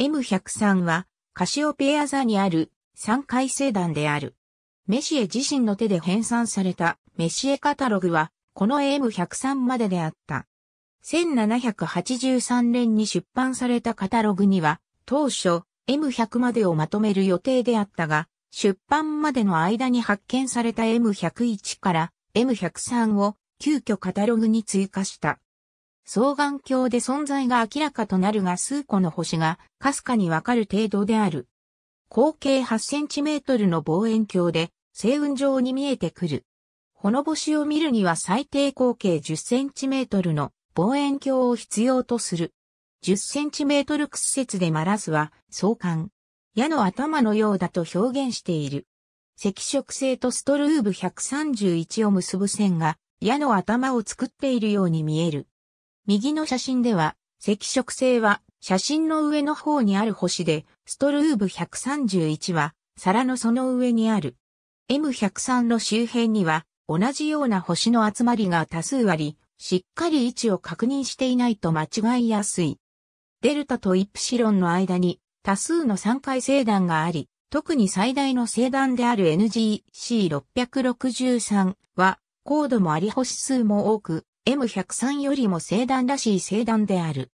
M103 はカシオペア座にある3階セダンである。メシエ自身の手で編纂されたメシエカタログはこの M103 までであった。1783年に出版されたカタログには当初 M100 までをまとめる予定であったが、出版までの間に発見された M101 から M103 を急遽カタログに追加した。双眼鏡で存在が明らかとなるが数個の星がかすかにわかる程度である。口径8センチメートルの望遠鏡で星雲状に見えてくる。この星を見るには最低口径10センチメートルの望遠鏡を必要とする。10センチメートル屈折でマラスは相関。矢の頭のようだと表現している。赤色星とストルーブ131を結ぶ線が矢の頭を作っているように見える。右の写真では赤色星は写真の上の方にある星で、ストルーブ131は皿のその上にある。M103 の周辺には同じような星の集まりが多数あり、しっかり位置を確認していないと間違いやすい。デルタとイプシロンの間に多数の3階星団があり、特に最大の星団である NGC663 は高度もあり星数も多く、M103 よりも星団らしい星団である。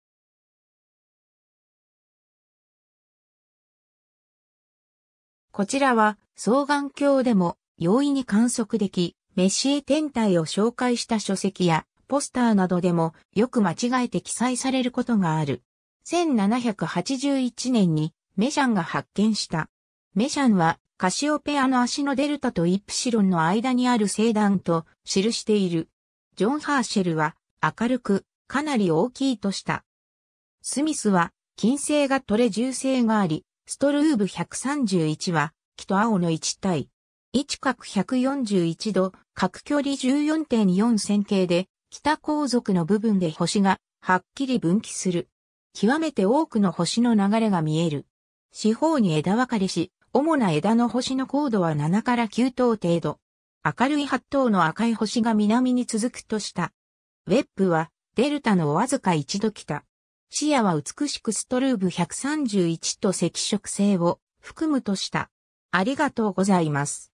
こちらは双眼鏡でも容易に観測でき、メシエ天体を紹介した書籍やポスターなどでもよく間違えて記載されることがある。1781年にメシャンが発見した。メシャンはカシオペアの足のデルタとイプシロンの間にある星団と記している。ジョン・ハーシェルは明るくかなり大きいとした。スミスは金星がトレジュウ星があり、ストルーブ131は黄と青の1体。位置角141度、角距離 14.4 線形で、北皇族の部分で星がはっきり分岐する。極めて多くの星の流れが見える。四方に枝分かれし、主な枝の星の高度は7から9等程度。明るい8等の赤い星が南に続くとした。ウェッブはデルタのわずか1度北。視野は美しくストルーブ131と赤色星を含むとした。ありがとうございます。